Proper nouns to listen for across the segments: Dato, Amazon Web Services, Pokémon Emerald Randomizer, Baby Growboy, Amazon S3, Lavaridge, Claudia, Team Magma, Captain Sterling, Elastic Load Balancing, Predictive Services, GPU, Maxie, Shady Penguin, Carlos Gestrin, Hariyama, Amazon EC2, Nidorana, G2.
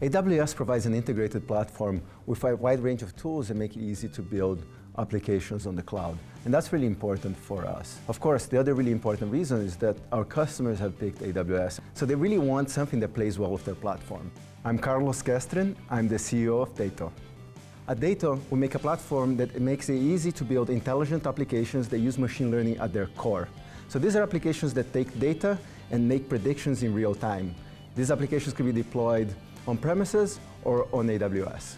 AWS provides an integrated platform with a wide range of tools that make it easy to build applications on the cloud. And that's really important for us. Of course, the other really important reason is that our customers have picked AWS, so they really want something that plays well with their platform. I'm Carlos Gestrin. I'm the CEO of Dato. At Dato, we make a platform that makes it easy to build intelligent applications that use machine learning at their core. So these are applications that take data and make predictions in real time. These applications can be deployed on premises or on AWS.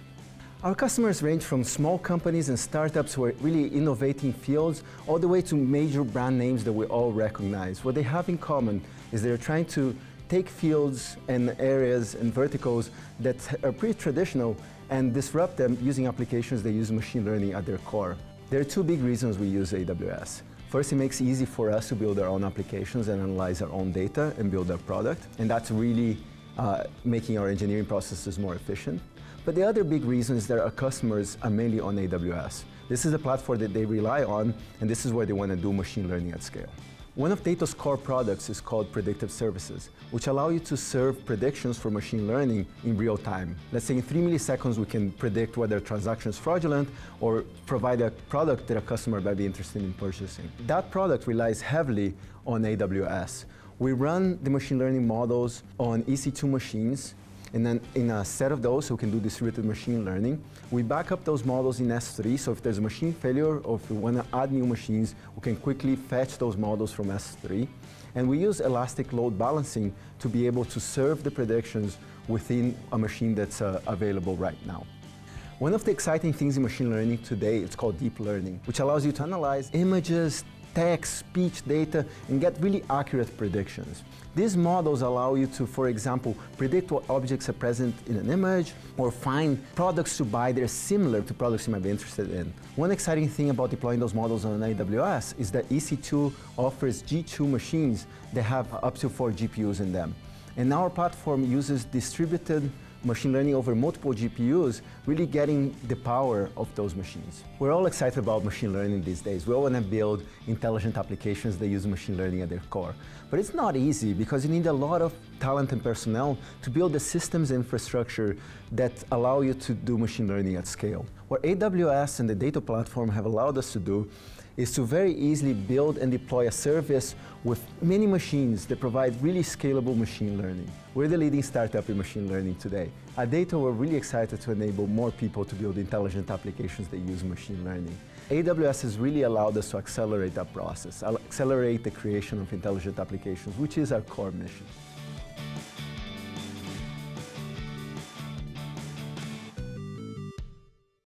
Our customers range from small companies and startups who are really innovating fields all the way to major brand names that we all recognize. What they have in common is they're trying to take fields and areas and verticals that are pretty traditional and disrupt them using applications that use machine learning at their core. There are two big reasons we use AWS. First, it makes it easy for us to build our own applications and analyze our own data and build our product, and that's really making our engineering processes more efficient. But the other big reason is that our customers are mainly on AWS. This is the platform that they rely on, and this is where they want to do machine learning at scale. One of Dato's core products is called Predictive Services, which allow you to serve predictions for machine learning in real time. Let's say in 3 milliseconds we can predict whether a transaction is fraudulent or provide a product that a customer might be interested in purchasing. That product relies heavily on AWS. We run the machine learning models on EC2 machines, and then in a set of those, so we can do distributed machine learning. We back up those models in S3, so if there's a machine failure or if we want to add new machines, we can quickly fetch those models from S3. And we use Elastic Load Balancing to be able to serve the predictions within a machine that's available right now. One of the exciting things in machine learning today, it's called deep learning, which allows you to analyze images, text, speech, data, and get really accurate predictions. These models allow you to, for example, predict what objects are present in an image or find products to buy that are similar to products you might be interested in. One exciting thing about deploying those models on AWS is that EC2 offers G2 machines that have up to 4 GPUs in them. And our platform uses distributed machine learning over multiple GPUs, really getting the power of those machines. We're all excited about machine learning these days. We all want to build intelligent applications that use machine learning at their core. But it's not easy because you need a lot of talent and personnel to build the systems infrastructure that allow you to do machine learning at scale. What AWS and the Dato platform have allowed us to do is to very easily build and deploy a service with many machines that provide really scalable machine learning. We're the leading startup in machine learning today. At Dato, we're really excited to enable more people to build intelligent applications that use machine learning. AWS has really allowed us to accelerate that process, accelerate the creation of intelligent applications, which is our core mission.